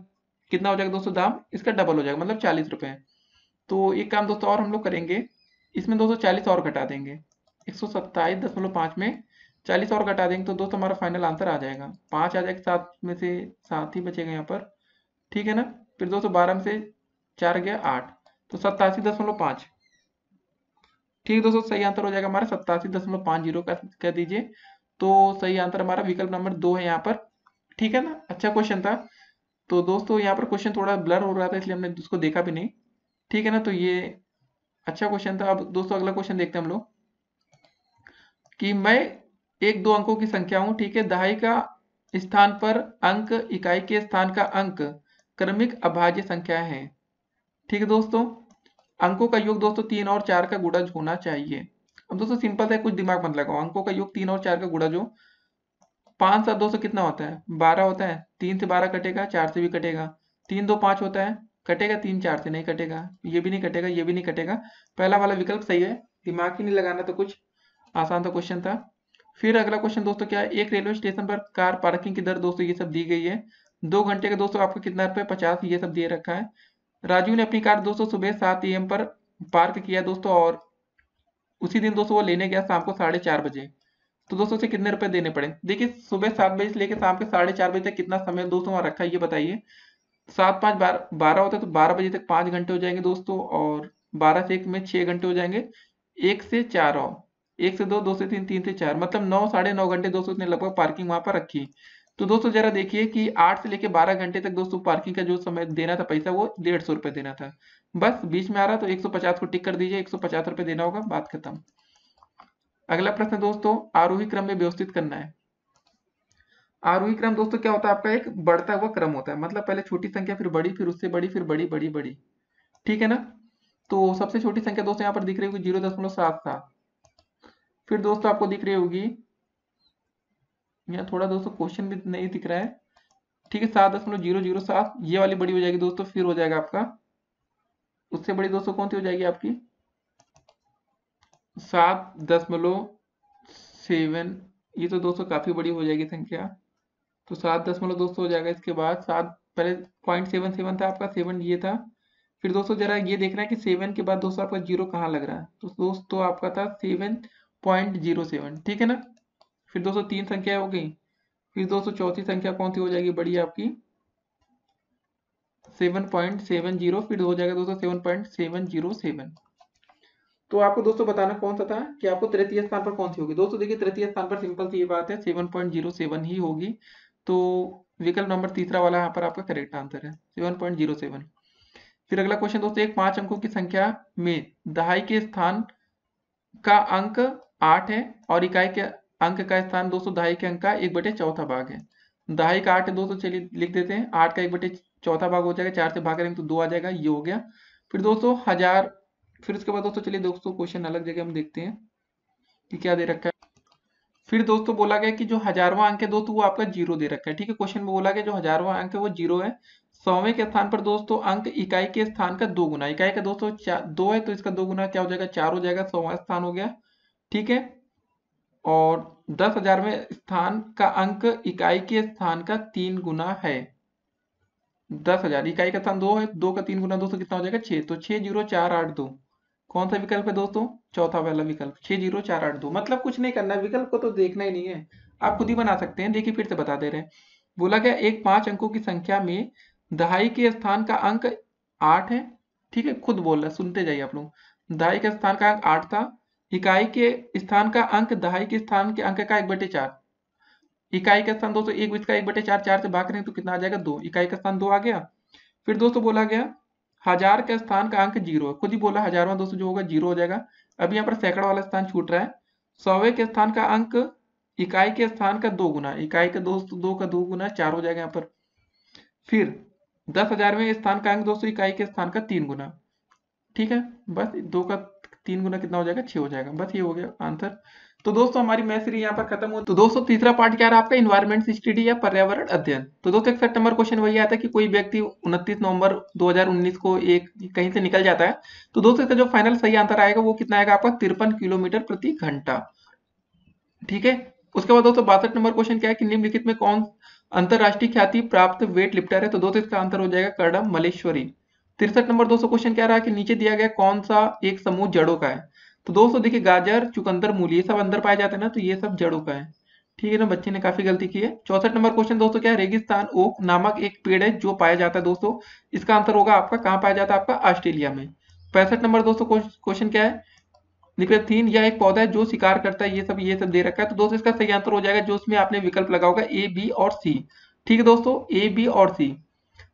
कितना हो जाएगा दोस्तों दाम, इसका डबल हो जाएगा मतलब 40 रुपए। तो एक काम दोस्तों और हम लोग करेंगे, इसमें दोस्तों 40 और घटा देंगे, 127.5 में 40 और घटा देंगे तो दोस्तों हमारा फाइनल आंसर आ जाएगा 5 आ जाएगा, 7 में से 7 ही बचेगा यहाँ पर, ठीक है ना। फिर दोस्तों 12 में से 4 गया 8 तो 87.5, ठीक है दोस्तों सही आंसर हो जाएगा हमारा 87.50 का कह दीजिए। तो सही आंसर हमारा विकल्प नंबर 2 है यहाँ पर, ठीक है ना। अच्छा क्वेश्चन था। तो दोस्तों यहाँ पर क्वेश्चन थोड़ा ब्लर हो रहा था इसलिए हमने उसको देखा भी नहीं, ठीक है ना। तो ये अच्छा क्वेश्चन था। अब दोस्तों अगला क्वेश्चन देखते हैं हम लोग कि मैं 1-2 अंकों की संख्या हूँ, ठीक है, दहाई का स्थान पर अंक, इकाई के स्थान का अंक, क्रमिक अभाज्य संख्या है, ठीक है दोस्तों। अंकों का योग दोस्तों 3 और 4 का गुणज होना चाहिए। अब दोस्तों सिंपल है, कुछ दिमाग मत लगाओ। अंकों का योग 3 और 4 का गुणज हो 5 से दोस्तों कितना होता है 12 होता है, 3 से 12 कटेगा, 4 से भी कटेगा, 3 2 5 होता है कटेगा, 3 4 से नहीं कटेगा, ये भी नहीं कटेगा, ये भी नहीं कटेगा। पहला वाला विकल्प सही है, दिमाग ही नहीं लगाना था, कुछ आसान सा क्वेश्चन था। फिर अगला क्वेश्चन दोस्तों क्या है, एक रेलवे स्टेशन पर कार पार्किंग की दर दोस्तों ये सब दी गई है, 2 घंटे का दोस्तों आपका कितना रुपए 50 ये सब दे रखा है। राजू ने अपनी कार दोस्तों सुबह 7 AM पर पार्क किया दोस्तों और उसी दिन दोस्तों वो लेने गया शाम को 4:30 बजे, तो दोस्तों उसे कितने रुपए देने पड़े। देखिए सुबह 7 बजे से लेकर शाम के 4:30 बजे तक कितना समय दोस्तों वहाँ रखा है ये बताइए। 7 5 12 होता है तो 12 बजे तक 5 घंटे हो जाएंगे दोस्तों, और 12 से 1 में 6 घंटे हो जाएंगे, 1 से 4 और 1 से 2 2 से 3 3 से 4 मतलब 9 साढ़े 9 घंटे दोस्तों उसने लगभग पार्किंग वहाँ पर रखी। तो दोस्तों जरा देखिए कि 8 से लेकर 12 घंटे तक दोस्तों पार्किंग का जो समय देना था पैसा वो 150 रुपए देना था, बस बीच में आ रहा तो 150 को टिक कर दीजिए, 150 रुपए देना होगा, बात खत्म। अगला प्रश्न दोस्तों आरोही क्रम में व्यवस्थित करना है। आरोही क्रम दोस्तों क्या होता है आपका, एक बढ़ता हुआ क्रम होता है, मतलब पहले छोटी संख्या फिर बड़ी फिर उससे बड़ी फिर बड़ी बड़ी बड़ी, ठीक है ना। तो सबसे छोटी संख्या दोस्तों यहाँ पर दिख रही होगी 0.77, फिर दोस्तों आपको दिख रही होगी यहाँ थोड़ा दोस्तों क्वेश्चन भी नहीं दिख रहा है, ठीक है 7.007 ये वाली बड़ी हो जाएगी दोस्तों, फिर हो जाएगा आपका उससे बड़ी दोस्तों कौन सी हो जाएगी आपकी 7.7, ये तो दोस्तों काफी बड़ी हो जाएगी संख्या, तो 7.0 दोस्तों हो जाएगा। इसके बाद 7 पहले 0.77 था आपका 7 ये था, फिर दोस्तों जरा ये देखना है कि 7 के बाद दोस्तों आपका 0 कहाँ लग रहा है, तो दोस्तों आपका था 7.07, ठीक है ना। फिर दोस्तों 3 संख्या हो गई, फिर दोस्तों चौथी संख्या कौन सी हो जाएगी बड़ी आपकी 7.70, फिर हो जाएगा दोस्तों 7.707। तो आपको दोस्तों बताना कौन सा था कि आपको तृतीय स्थान पर कौन सी होगी। दोस्तों देखिए तृतीय स्थान पर सिंपल सी ये बात है 7.07 ही होगी, तो विकल्प नंबर तीसरा वाला यहाँ पर आपका करेक्ट आंसर है 7.07। फिर अगला क्वेश्चन दोस्तों एक 5 अंकों की संख्या में दहाई के स्थान का अंक 8 है और इकाई के अंक का स्थान दोस्तों दहाई के अंक का 1/4 भाग है। दहाई का 8 है दोस्तों, चलिए लिख देते हैं 8 का 1/4 भाग हो जाएगा, 4 से भाग करेंगे तो 2 आ जाएगा, ये हो गया। फिर दोस्तों 1000, फिर उसके बाद दोस्तों चलिए दोस्तों क्वेश्चन अलग जगह हम देखते हैं कि क्या दे रखा है। फिर दोस्तों बोला गया कि जो 1000वां अंक है दोस्तों वो आपका 0 दे रखा है, ठीक है। क्वेश्चन में बोला गया जो 1000वां अंक है वो 0 है। 100वें के स्थान पर दोस्तों अंक इकाई के स्थान का 2 गुना, इकाई का दोस्तों 2 है तो इसका 2 गुना क्या हो जाएगा 4 हो जाएगा, 100वां स्थान हो गया, ठीक है। और 10,000वें स्थान का अंक इकाई के स्थान का 3 गुना है। 10,000 इकाई का स्थान 2 है, 2 का 3 गुना दोस्तों कितना हो जाएगा 6, तो 60482 कौन सा विकल्प है दोस्तों चौथा वाला विकल्प 60482। मतलब कुछ नहीं करना, विकल्प को तो देखना ही नहीं है, आप खुद ही बना सकते हैं। देखिए फिर से बता दे रहे हैं, बोला गया एक 5 अंकों की संख्या में दहाई के स्थान का अंक 8 है, ठीक है, खुद बोल रहा है, सुनते जाइए आप लोग। दहाई का स्थान का अंक 8 था, इकाई के स्थान का अंक दहाई के स्थान के अंक का 1/4, इकाई का स्थान दोस्तों एक, इसका 1/4 4 से भाग करें तो कितना आ जाएगा 2। इकाई का स्थान 2 आ गया। फिर दोस्तों बोला गया हजार का स्थान का अंक 0, खुद ही बोला हजारवा दोस्तों जो होगा 0 हो जाएगा। अब यहाँ पर सैकड़ा वाला स्थान छूट रहा है। सौवे के स्थान का अंक इकाई के स्थान का 2 गुना, इकाई का दोस्तों 2 का 2 गुना 4 हो जाएगा यहाँ पर। फिर 10,000वें स्थान का अंक दोस्तों इकाई के स्थान का 3 गुना, ठीक है। बस 2 का 3 गुना कितना हो जाएगा 6 हो जाएगा। बस ये हो गया आंसर। तो दोस्तों हमारी मैथ सीरीज यहाँ पर खत्म हो। तो दोस्तों तीसरा पार्ट क्या रहा आपका, इन्वायरमेंट स्टडी या पर्यावरण अध्ययन। तो दोस्तों 61 नंबर क्वेश्चन वही आता है कि कोई व्यक्ति 29 नवंबर 2019 को एक कहीं से निकल जाता है, तो दोस्तों इसका जो फाइनल सही आंसर आएगा वो कितना आएगा आपका 53 किलोमीटर प्रति घंटा, ठीक है। उसके बाद दोस्तों 62 नंबर क्वेश्चन क्या है कि निम्नलिखित में कौन अंतरराष्ट्रीय ख्याति प्राप्त वेट लिफ्टर है, तो दोस्तों इसका आंसर हो जाएगा कर्णम मलेश्वरी। 63 नंबर दोस्तों क्वेश्चन क्या रहा कि नीचे दिया गया कौन सा एक समूह जड़ों का है, तो दोस्तों देखिए गाजर, चुकंदर, मूली ये सब अंदर पाए जाते हैं ना, तो ये सब जड़ों का है, ठीक है ना, बच्चे ने काफी गलती की है। 64 नंबर क्वेश्चन दोस्तों क्या है, रेगिस्तान ओक नामक एक पेड़ है जो पाया जाता है, दोस्तों इसका आंसर होगा आपका कहाँ पाया जाता है आपका ऑस्ट्रेलिया में। 65 नंबर दोस्तों क्वेश्चन क्या है, निक्लेथीन या एक पौधा है जो शिकार करता है, ये सब दे रखा है, तो दोस्तों इसका सही आंसर हो जाएगा जो इसमें आपने विकल्प लगा होगा ए, बी और सी, ठीक है दोस्तों ए, बी और सी।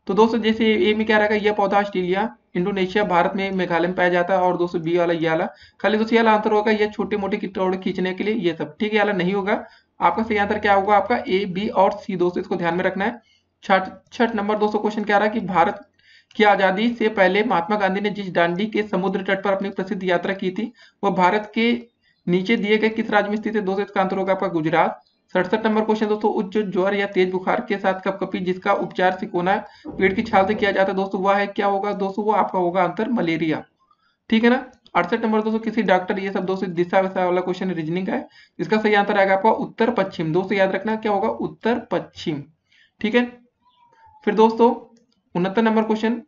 तो दोस्तों जैसे ए में क्या रहेगा यह पौधा ऑस्ट्रेलिया, इंडोनेशिया, भारत में मेघालय में पाया जाता है, और दोस्तों बी वाला ये वाला खाली दोस्तों ये वाला आंसर होगा, ये छोटे मोटे कीटाणु खींचने के लिए ये सब, ठीक है, ये वाला नहीं होगा। आपका सही आंसर क्या होगा आपका ए, बी और सी, दोस्तों इसको ध्यान में रखना है। 66 नंबर दोस्तों क्वेश्चन क्या रहा कि भारत की आजादी से पहले महात्मा गांधी ने जिस दांडी के समुद्र तट पर अपनी प्रसिद्ध यात्रा की थी वह भारत के नीचे दिए गए किस राज्य में स्थित है, दोस्तों इसका आंसर होगा आपका गुजरात। 67 नंबर क्वेश्चन दोस्तों उच्च ज्वर या तेज बुखार के साथ कपकपी जिसका उपचार सिकोना पेड़ की छाल से किया जाता है, दोस्तों वह है क्या होगा दोस्तों वो आपका होगा आंसर मलेरिया, ठीक है ना। 68 नंबर दोस्तों किसी डॉक्टर ये सब दोस्तों दिशा विशा वाला क्वेश्चन रीजनिंग का है, इसका सही आंसर आएगा आपका उत्तर पश्चिम, दोस्तों याद रखना क्या होगा उत्तर पश्चिम, ठीक है। फिर दोस्तों 69 नंबर क्वेश्चन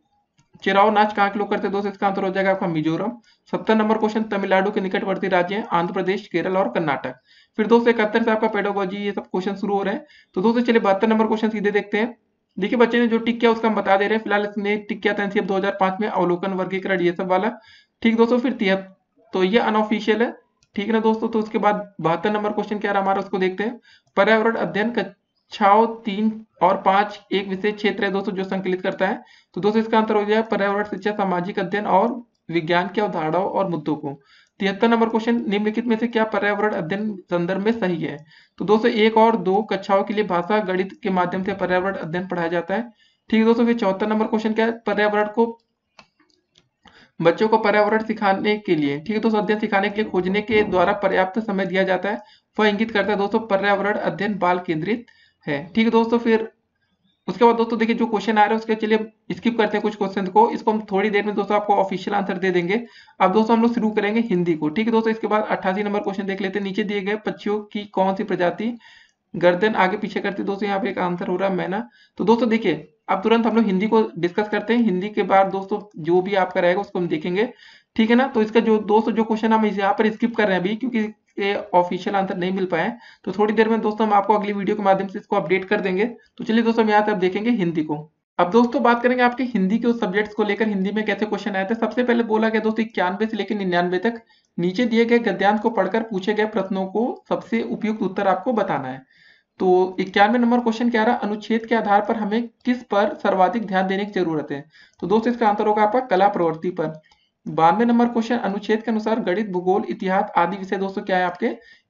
चिराव नाच कहाँ के लोग करते हैं, दोस्तों इसका आंसर हो जाएगा आपका मिजोरम। 70 नंबर क्वेश्चन तमिलनाडु के निकटवर्ती राज्य हैं आंध्र प्रदेश, केरल और कर्नाटक। फिर दोस्तों 71 से आपका पेडागोजी ये सब क्वेश्चन शुरू हो रहे हैं। तो दोस्तों चलिए 72 नंबर क्वेश्चन सीधे देखते हैं। देखिए बच्चे ने जो टिक किया उसका हम बता दे रहे हैं, फिलहाल इसने टिक किया था एनसीएफ 2005 में अवलोकन वर्गीकरण ये सब वाला, ठीक दोस्तों। फिर 73 तो ये अनऑफिशियल है, ठीक है ना दोस्तों। तो उसके बाद 72 नंबर क्वेश्चन क्या रहा हमारा उसको देखते हैं, पर्यावरण अध्ययन कक्षाओं 3 और 5 एक विशेष क्षेत्र है दोस्तों जो संकलित करता है, तो दोस्तों इसका आंसर हो जाएगा पर्यावरण शिक्षा, सामाजिक अध्ययन और विज्ञान की अवधारणाओं और मुद्दों को। 73 नंबर क्वेश्चन निम्नलिखित में से क्या पर्यावरण अध्ययन संदर्भ में सही है, तो दोस्तों 1 और 2 कक्षाओं के लिए भाषा गणित के माध्यम से पर्यावरण अध्ययन पढ़ाया जाता है, ठीक है दोस्तों। फिर 74 नंबर क्वेश्चन क्या है, पर्यावरण को बच्चों को पर्यावरण सिखाने के लिए, ठीक है दोस्तों अध्ययन सिखाने के लिए खोजने के द्वारा पर्याप्त समय दिया जाता है वह इंगित करता है दोस्तों पर्यावरण अध्ययन बाल केंद्रित है, ठीक है दोस्तों। फिर उसके बाद दोस्तों देखिए जो क्वेश्चन आ रहे हैं उसके चलिए स्किप करते हैं कुछ क्वेश्चन को, इसको हम थोड़ी देर में दोस्तों आपको ऑफिशियल आंसर दे देंगे। अब दोस्तों हम लोग शुरू करेंगे हिंदी को, ठीक है दोस्तों। इसके बाद 88 नंबर क्वेश्चन देख लेते हैं, नीचे दिए गए पक्षियों की कौन सी प्रजाति गर्दन आगे पीछे करती, दोस्तों यहाँ पे एक आंसर हो रहा है मैना। तो दोस्तों देखिये अब तुरंत हम लोग हिंदी को डिस्कस करते हैं, हिंदी के बाद दोस्तों जो भी आपका रहेगा उसको हम देखेंगे, ठीक है ना। तो इसका जो दोस्तों जो क्वेश्चन हम यहाँ पर स्किप कर रहे हैं अभी क्योंकि ऑफिशियल आंसर नहीं मिल पाए, तो थोड़ी देर में दोस्तों हम आपको अगली वीडियो के माध्यम से इसको अपडेट कर देंगे। तो चलिए दोस्तों यहाँ से आप देखेंगे हिंदी को। अब दोस्तों बात करेंगे आपके हिंदी के उस सब्जेक्ट्स को लेकर हिंदी में कैसे क्वेश्चन आए थे। सबसे पहले बोला गया दोस्तों 91 से लेकर 99 तक नीचे दिए गए गद्यांश को पढ़कर पूछे गए प्रश्नों को सबसे उपयुक्त उत्तर आपको बताना है। तो 91 नंबर क्वेश्चन क्या रहा, अनुच्छेद के आधार पर हमें किस पर सर्वाधिक ध्यान देने की जरूरत है, तो दोस्तों इसका आंसर होगा आपका कला प्रवृत्ति पर। 92 नंबर क्वेश्चन अनुच्छेद के अनुसार गणित, भूगोल, इतिहास आदि विषय दोस्तों क्या है आपके,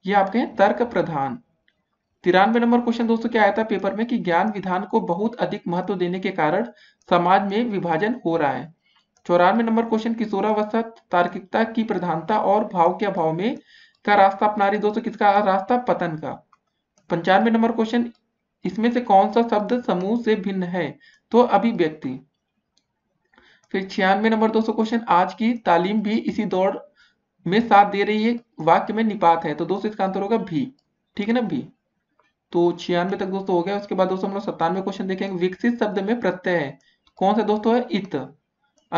ये आपके हैं तर्क प्रधान। 93 नंबर क्वेश्चन दोस्तों क्या आया था पेपर में कि ज्ञान विधान को बहुत अधिक महत्व देने के कारण समाज में विभाजन हो रहा है। 94 नंबर क्वेश्चन किशोरावस्था तार्किकता की प्रधानता और भाव के अभाव में का रास्ता अपना रही, दोस्तों किसका रास्ता पतन का। 95 नंबर क्वेश्चन इसमें से कौन सा शब्द समूह से भिन्न है, तो अभिव्यक्ति। फिर 96 नंबर दोस्तों क्वेश्चन आज की तालीम भी इसी दौड़ में साथ दे रही है, वाक्य में निपात है, तो दोस्तों इसका आंसर होगा भी, ठीक है ना भी। तो 96 तक दोस्तों हो गया। उसके बाद दोस्तों हम लोग 97 क्वेश्चन देखेंगे, विकसित शब्द में प्रत्यय है कौन सा दोस्तों है इत।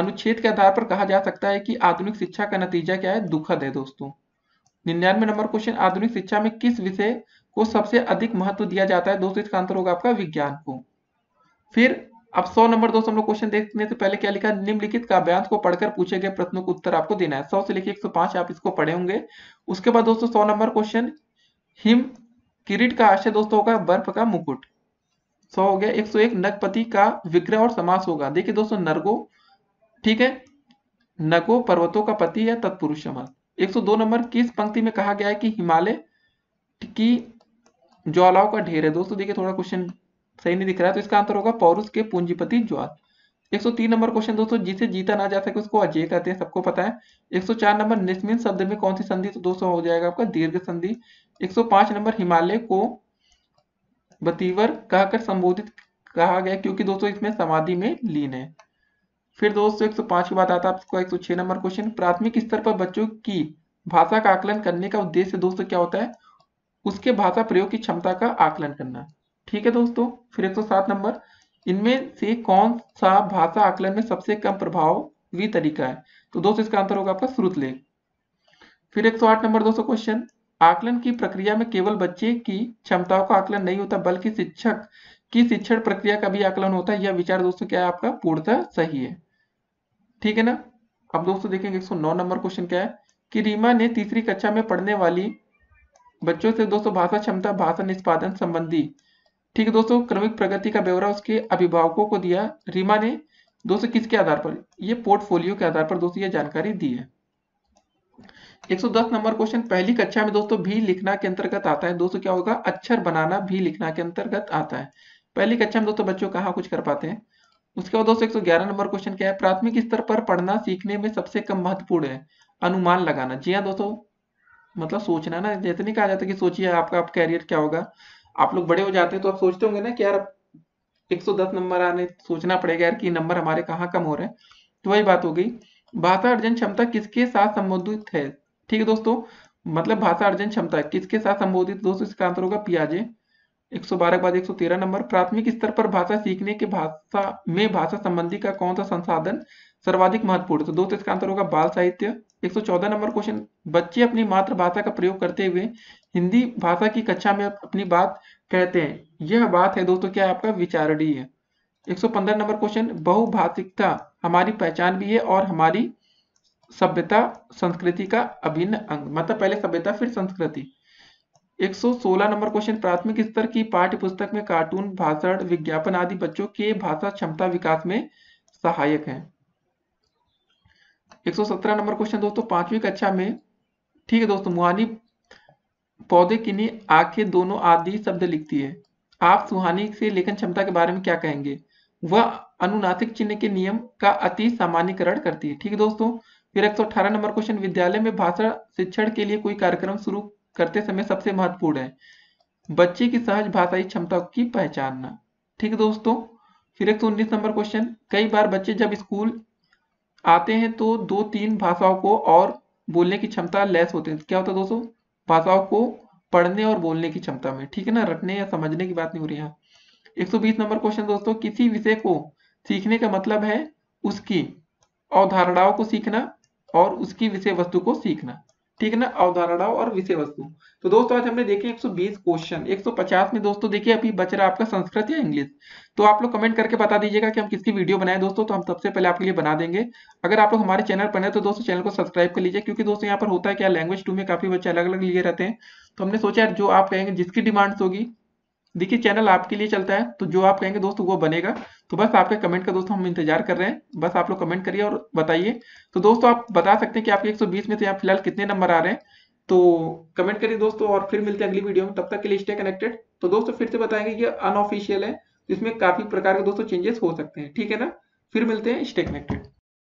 अनुच्छेद के आधार पर कहा जा सकता है कि आधुनिक शिक्षा का नतीजा क्या है, दुखद है दोस्तों। 99 नंबर क्वेश्चन आधुनिक शिक्षा में किस विषय को सबसे अधिक महत्व दिया जाता है, दोस्तों इसका आंसर होगा आपका विज्ञान को। फिर अब 100 नंबर दोस्तों हम लोग क्वेश्चन देखने से पहले क्या लिखा, निम्नलिखित काव्यांश को पढ़कर पूछे गए प्रश्नों को उत्तर आपको देना है, 100 से लेकर 105 आप इसको पढ़े होंगे। उसके बाद दोस्तों 100 नंबर क्वेश्चन हिम किरीट का आश्रय दोस्तों होगा बर्फ का मुकुट। 100 हो गया। 101 नगपति का विग्रह और समास होगा। देखिए दोस्तों नरगो, ठीक है, नगो पर्वतों का पति है, तत्पुरुष समास। 102 नंबर किस पंक्ति में कहा गया है कि हिमालय की ज्वालाओं का ढेर है। दोस्तों देखिए थोड़ा क्वेश्चन सही नहीं दिख रहा है, तो इसका आंसर होगा पौरुष के पूंजीपति ज्वाल। 103 नंबर क्वेश्चन दोस्तों, जिसे जीता ना जा सके उसको अजेय कहते हैं, सबको पता है। 104 नंबर निस्मिन शब्द में कौन सी संधि, तो दोस्तों हो जाएगा आपका दीर्घ संधि। 105 नंबर हिमालय को बतीवर कहकर संबोधित कहा गया क्योंकि दोस्तों इसमें समाधि में लीन है। फिर दोस्तों 105 के बाद आता है आपको 106 नंबर क्वेश्चन, प्राथमिक स्तर पर बच्चों की भाषा का आकलन करने का उद्देश्य दोस्तों क्या होता है, उसके भाषा प्रयोग की क्षमता का आकलन करना। ठीक है दोस्तों। फिर 107 नंबर, इनमें से कौन सा भाषा आकलन में सबसे कम प्रभावी तरीका है, तो दोस्तों इसका आंसर होगा आपका श्रुतलेख। फिर 108 नंबर दोस्तों क्वेश्चन, आकलन की प्रक्रिया में केवल बच्चे की क्षमताओं का आकलन नहीं होता बल्कि शिक्षक की शिक्षण प्रक्रिया का भी आकलन होता है, यह विचार दोस्तों क्या है आपका पूर्णतः सही है। ठीक है ना। अब दोस्तों देखेंगे 109 नंबर क्वेश्चन क्या है कि रीमा ने तीसरी कक्षा में पढ़ने वाली बच्चों से दोस्तों भाषा क्षमता, भाषा निष्पादन संबंधी, ठीक है दोस्तों, क्रमिक प्रगति का ब्यौरा उसके अभिभावकों को दिया। रीमा ने दोस्तों किसके आधार पर, ये पोर्टफोलियो के आधार पर दोस्तों ये जानकारी दी है। 110 नंबर क्वेश्चन, पहली कक्षा में दोस्तों भी लिखना के अंतर्गत आता है। दोस्तों क्या होगा, अक्षर बनाना भी लिखना के अंतर्गत आता है। पहली कक्षा में दोस्तों बच्चों कहाँ कुछ कर पाते हैं। उसके बाद दोस्तों 111 नंबर क्वेश्चन क्या है, प्राथमिक स्तर पर पढ़ना सीखने में सबसे कम महत्वपूर्ण है अनुमान लगाना। जी हाँ दोस्तों, मतलब सोचना ना, जैसे नहीं कहा जाता कि सोचिए आपका आप कैरियर क्या होगा, आप लोग बड़े हो जाते हैं तो आप सोचते होंगे ना कि यार 110 नंबर आने, सोचना पड़ेगा यार कि नंबर हमारे कहाँ कम हो रहे हैं। तो वही बात हो गई, भाषा अर्जन क्षमता किसके साथ संबोधित है। ठीक है दोस्तों, मतलब भाषा अर्जन क्षमता किसके साथ संबोधित, दोस्तों इसका आंसर होगा पियाजे। 112 के बाद 113 नंबर, प्राथमिक स्तर पर भाषा सीखने के भाषा में भाषा संबंधी का कौन सा संसाधन सर्वाधिक महत्वपूर्ण, तो दोस्तों इसका आंसर होगा बाल साहित्य। 114 नंबर क्वेश्चन, बच्चे अपनी मातृभाषा का प्रयोग करते हुए हिंदी भाषा की कक्षा में अपनी बात कहते हैं, यह बात है दोस्तों क्या है आपका विचारणीय है। 115 नंबर क्वेश्चन, बहुभाषिकता हमारी पहचान भी है और हमारी सभ्यता संस्कृति का अभिन्न अंग, मतलब पहले सभ्यता फिर संस्कृति। 116 नंबर क्वेश्चन, प्राथमिक स्तर की पाठ्य पुस्तक में कार्टून, भाषण, विज्ञापन आदि बच्चों के भाषा क्षमता विकास में सहायक है। 117 नंबर क्वेश्चन दोस्तों, पांचवी कक्षा में, ठीक है दोस्तों, मुहानी पौधे किन्हीं आंखें दोनों आदि शब्द लिखती है, आप सुहानी से लेखन क्षमता के बारे में क्या कहेंगे, वह अनुनासिक चिन्ह के नियम का अति सामान्यकरण करती है। ठीक है दोस्तों। फिर 118 नंबर क्वेश्चन, विद्यालय में भाषा शिक्षण के लिए कोई कार्यक्रम शुरू करते समय सबसे महत्वपूर्ण है बच्चे की सहज भाषाई क्षमता की पहचानना। ठीक है दोस्तों। फिर 119 नंबर क्वेश्चन, कई बार बच्चे जब स्कूल आते हैं तो 2-3 भाषाओं को और बोलने की क्षमता लैस होते हैं। क्या होता है दोस्तों, भाषाओं को पढ़ने और बोलने की क्षमता में, ठीक है ना, रटने या समझने की बात नहीं हो रही है। 120 नंबर क्वेश्चन दोस्तों, किसी विषय को सीखने का मतलब है उसकी अवधारणाओं को सीखना और उसकी विषय वस्तु को सीखना। ठीक है ना, अवधारणाओं और विषय वस्तु। तो दोस्तों आज हमने देखे 120 क्वेश्चन। 150 में दोस्तों देखिए अभी बच रहा आपका संस्कृत या इंग्लिश, तो आप लोग कमेंट करके बता दीजिएगा कि हम किसकी वीडियो बनाए दोस्तों, तो हम सबसे पहले आपके लिए बना देंगे। अगर आप लोग हमारे चैनल पर हैं तो दोस्तों चैनल को सब्सक्राइब कर लीजिए, क्योंकि दोस्तों यहाँ पर होता है क्या, लैंग्वेज 2 में काफी बच्चे अलग अलग लिए रहते हैं, तो हमने सोचा जो आप कहेंगे जिसकी डिमांड्स होगी, देखिए चैनल आपके लिए चलता है, तो जो आप कहेंगे दोस्तों वो बनेगा। तो बस आपके कमेंट का दोस्तों हम इंतजार कर रहे हैं, बस आप लोग कमेंट करिए और बताइए। तो दोस्तों आप बता सकते हैं कि आपके 120 में तो यहाँ फिलहाल कितने नंबर आ रहे हैं, तो कमेंट करिए दोस्तों, और फिर मिलते हैं अगली वीडियो में, तब तक के लिए स्टे कनेक्टेड। तो दोस्तों फिर से बताएंगे, ये अनऑफिशियल है, इसमें काफी प्रकार के दोस्तों चेंजेस हो सकते हैं। ठीक है ना, फिर मिलते हैं, स्टे कनेक्टेड।